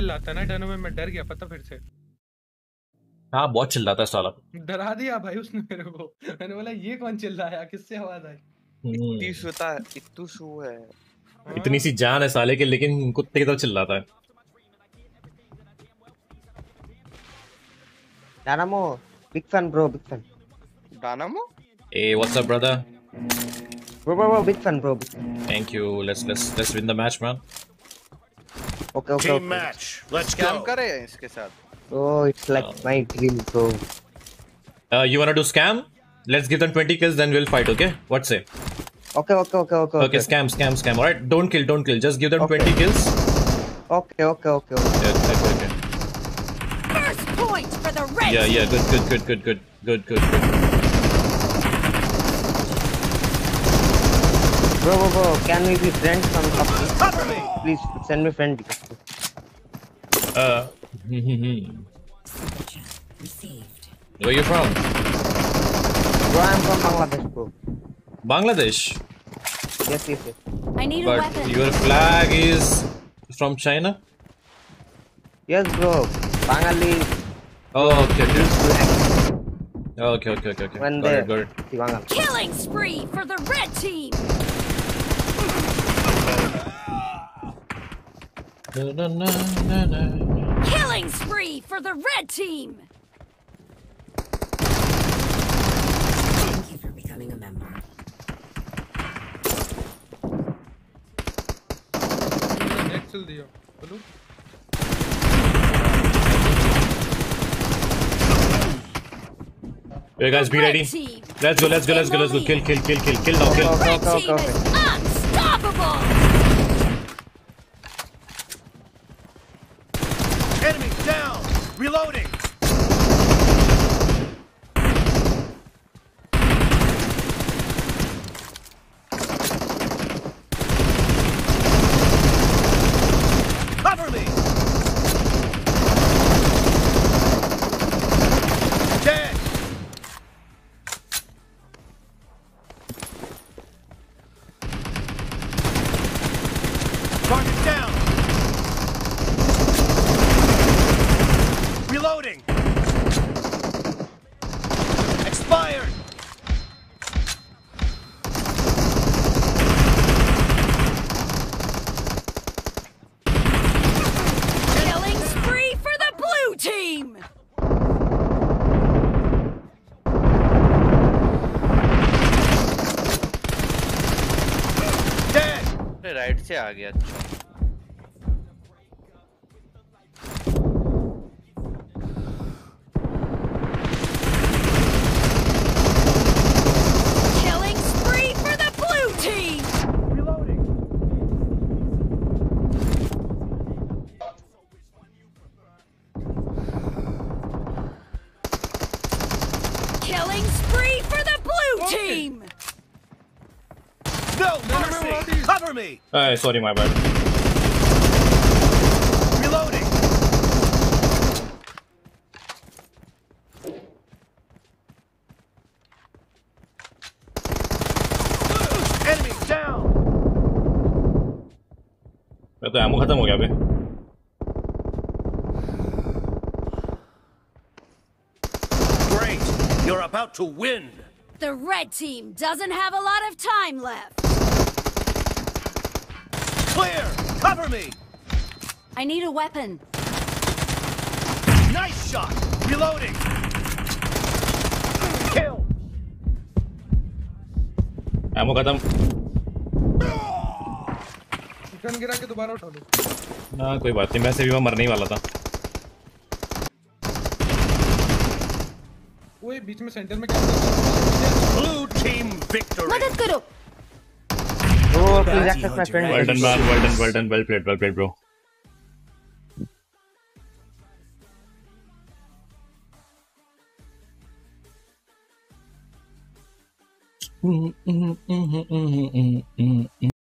चिल्ला था ना डैनो में, मैं डर गया पता फिर से। हाँ बहुत चिल्ला था स्टॉलअप, डरा दिया भाई उसने मेरे को। मैंने बोला ये कौन चिल्लाया, किससे आवाज आई? इतनी सुता है, इतनी सू है, इतनी सी जान है साले के, लेकिन कुत्ते की तरह चिल्लाता है। Dynamo, big fan bro, big fan. Dynamo? Hey, what's up brother? Bro, big fan bro. Thank you. Let's win the match man. Okay. Team match. Let's go. Scam करे इसके साथ. Oh, it's like my dream bro. You wanna do scam? Let's give them 20 kills, then we'll fight. Okay? What say? Okay. Scam. All right, don't kill. Just give them 20 kills. Okay. Yeah, okay. First point for the red. Yeah, good. Bro, can we be friends from company? Please send me friend request. Where you from? Bro, I'm from Bangladesh, bro. Bangladesh? Yes. I need a weapon. But your flag is from China? Yes, bro. Bangali. Oh, okay. Okay. Got it. Killing spree for the red team. Killing spree for the red team. Thank you for becoming a member. चल दिया बोलो। Hey guys, be ready. Let's go. Kill now. Go. Unstoppable. Enemy down. Reloading. आ गया अच्छा। Killing spree for the blue team. Reloading. Killing spree for the blue team. No mercy. Cover me. Sorry, my bad. Reloading. Enemy down. मैं तो ammo खत्म हो गया बे। Great. You're about to win. The red team doesn't have a lot of time left. Clear! Cover me! I need a weapon. Nice shot! Reloading! Kill! Ammo khatam. Gun gira ke dobara utha lo. Na koi baat nahi, वैसे भी मैं मरने ही वाला था। ओए बीच में centre में क्या कर रहा है? Blue team victory! मदद करो! Oh, please access my friend. Well done, well played, bro.